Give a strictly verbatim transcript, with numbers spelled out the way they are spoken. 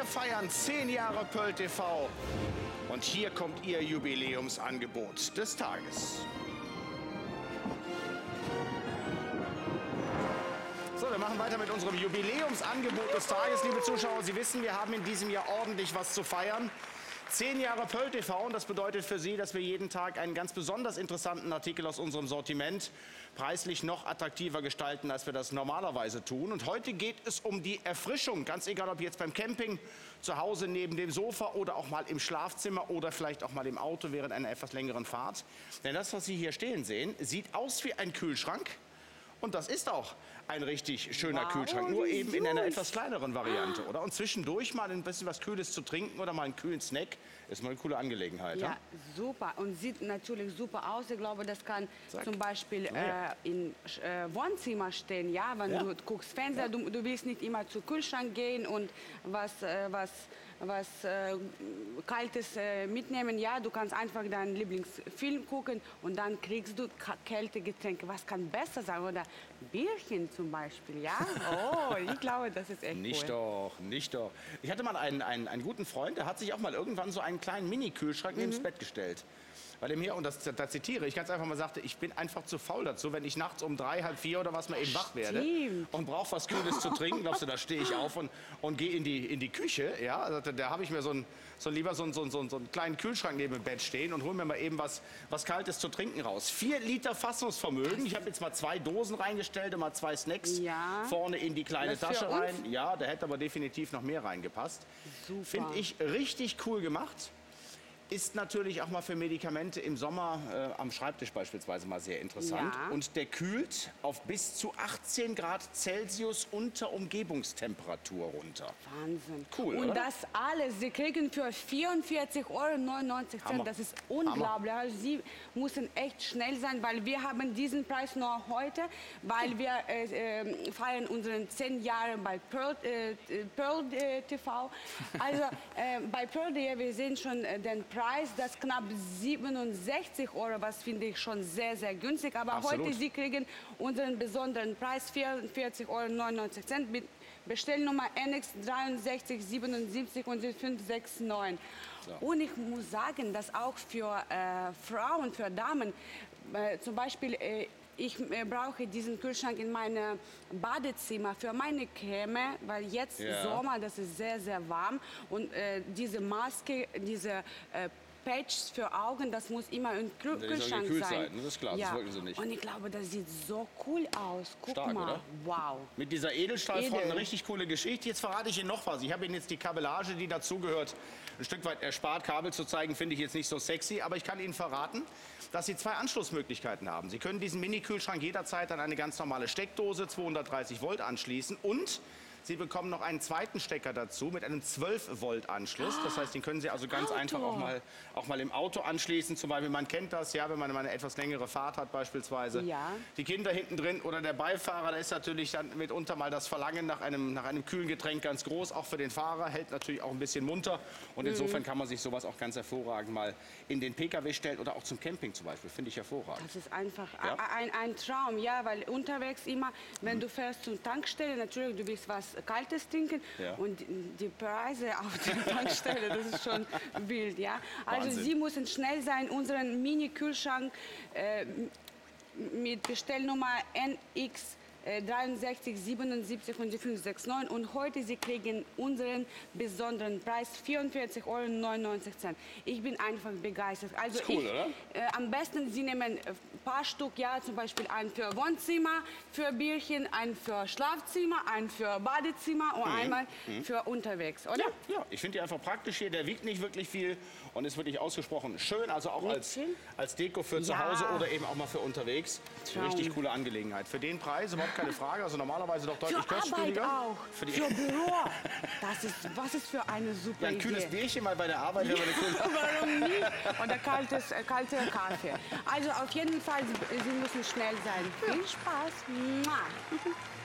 Wir feiern zehn Jahre PEARL T V. Und hier kommt Ihr Jubiläumsangebot des Tages. So, wir machen weiter mit unserem Jubiläumsangebot des Tages. Liebe Zuschauer, Sie wissen, wir haben in diesem Jahr ordentlich was zu feiern. Zehn Jahre PEARL T V, und das bedeutet für Sie, dass wir jeden Tag einen ganz besonders interessanten Artikel aus unserem Sortiment preislich noch attraktiver gestalten, als wir das normalerweise tun. Und heute geht es um die Erfrischung, ganz egal ob jetzt beim Camping, zu Hause neben dem Sofa oder auch mal im Schlafzimmer oder vielleicht auch mal im Auto während einer etwas längeren Fahrt. Denn das, was Sie hier stehen sehen, sieht aus wie ein Kühlschrank. Und das ist auch ein richtig schöner wow, Kühlschrank, nur eben in einer etwas kleineren Variante, oder? Und zwischendurch mal ein bisschen was Kühles zu trinken oder mal einen kühlen Snack, ist mal eine coole Angelegenheit. Ja, he? super. Und sieht natürlich super aus. Ich glaube, das kann Zack. zum Beispiel äh, im äh, Wohnzimmer stehen, ja? Wenn ja. du guckst Fernseher, ja. du, du willst nicht immer zum Kühlschrank gehen und was... Äh, was was äh, Kaltes äh, mitnehmen. Ja, du kannst einfach deinen Lieblingsfilm gucken und dann kriegst du Kältegetränke. Was kann besser sein? Oder Bierchen zum Beispiel, ja? Oh, ich glaube, das ist echt Nicht cool. doch, nicht doch. Ich hatte mal einen, einen, einen guten Freund, der hat sich auch mal irgendwann so einen kleinen Mini-Kühlschrank mhm. neben das Bett gestellt. Bei dem hier, und das, das zitiere ich ganz einfach mal, sagte, ich bin einfach zu faul dazu, wenn ich nachts um drei, halb vier oder was mal eben wach werde und brauche was Kühles zu trinken, glaubst du, da stehe ich auf und, und gehe in die, in die Küche, ja, also da, da habe ich mir so, ein, so lieber so, ein, so, ein, so einen kleinen Kühlschrank neben dem Bett stehen und hole mir mal eben was, was Kaltes zu trinken raus. Vier Liter Fassungsvermögen, ich habe jetzt mal zwei Dosen reingestellt und mal zwei Snacks ja. vorne in die kleine das Tasche rein. Ja, da hätte aber definitiv noch mehr reingepasst. Finde ich richtig cool gemacht. Ist natürlich auch mal für Medikamente im Sommer äh, am Schreibtisch beispielsweise mal sehr interessant. Ja. Und der kühlt auf bis zu achtzehn Grad Celsius unter Umgebungstemperatur runter. Wahnsinn. Cool, Und oder? das alles, Sie kriegen für vierundvierzig Euro neunundneunzig Cent. Das ist unglaublich. Also Sie müssen echt schnell sein, weil wir haben diesen Preis nur heute, weil wir äh, äh, feiern unseren zehn Jahre bei Pearl, äh, Pearl äh, T V. Also äh, bei Pearl, wir sehen schon äh, den Preis. Preis, das knapp siebenundsechzig Euro, was finde ich schon sehr, sehr günstig. Aber Absolut. heute, Sie kriegen unseren besonderen Preis, vierundvierzig Euro neunundneunzig mit Bestellnummer N X sechs drei sieben sieben und fünf sechs neun. So. Und ich muss sagen, dass auch für äh, Frauen, für Damen, äh, zum Beispiel, äh, ich äh, brauche diesen Kühlschrank in meinem Badezimmer für meine Creme, weil jetzt yeah. Sommer, das ist sehr, sehr warm. Und äh, diese Maske, diese äh, Patches für Augen, das muss immer im Kühl ja, Kühlschrank sein. sein. Das ist klar, ja. das wollten sie nicht. Und ich glaube, das sieht so cool aus. Guck Stark, mal. Oder? Wow. Mit dieser Edelstahlfront Edel. eine richtig coole Geschichte. Jetzt verrate ich Ihnen noch was. Ich habe Ihnen jetzt die Kabellage, die dazugehört, ein Stück weit erspart. Kabel zu zeigen, finde ich jetzt nicht so sexy. Aber ich kann Ihnen verraten, dass Sie zwei Anschlussmöglichkeiten haben. Sie können diesen Mini-Kühlschrank jederzeit an eine ganz normale Steckdose zweihundertdreißig Volt anschließen und Sie bekommen noch einen zweiten Stecker dazu mit einem zwölf Volt Anschluss. Das heißt, den können Sie also ganz Auto. einfach auch mal, auch mal im Auto anschließen. Zum Beispiel, man kennt das, ja, wenn man eine etwas längere Fahrt hat beispielsweise. Ja. Die Kinder hinten drin oder der Beifahrer, da ist natürlich dann mitunter mal das Verlangen nach einem, nach einem kühlen Getränk ganz groß. Auch für den Fahrer, hält natürlich auch ein bisschen munter. Und mhm. insofern kann man sich sowas auch ganz hervorragend mal in den P K W stellen oder auch zum Camping zum Beispiel. Finde ich hervorragend. Das ist einfach ja? ein, ein Traum, ja, weil unterwegs immer, wenn mhm. du fährst zur Tankstelle, natürlich, du willst was Kaltes trinken ja. und die Preise auf der Tankstelle, das ist schon wild, ja. Also Wahnsinn. Sie müssen schnell sein, unseren Mini-Kühlschrank äh, mit Bestellnummer N X sechs drei sieben sieben und fünf sechs neun und heute Sie kriegen unseren besonderen Preis vierundvierzig Euro neunundneunzig. Ich bin einfach begeistert. Also cool, ich, oder? Äh, am besten Sie nehmen ein paar Stück, ja, zum Beispiel ein für Wohnzimmer, für Bierchen, ein für Schlafzimmer, ein für Badezimmer und mhm. einmal mhm. für unterwegs, oder? Ja, ja. Ich finde die einfach praktisch hier, der wiegt nicht wirklich viel und ist wirklich ausgesprochen schön, also auch als, als Deko für ja. zu Hause oder eben auch mal für unterwegs. Traum. Richtig coole Angelegenheit. Für den Preis keine Frage, also normalerweise doch deutlich kostspieliger. Für Arbeit auch, für Büro. Das ist, was ist für eine super ja, ein Idee. Ein kühles Bierchen mal bei der Arbeit. Ja, warum nicht? Und ein kaltes, äh, kalter Kaffee. Also auf jeden Fall, Sie müssen schnell sein. Viel Spaß.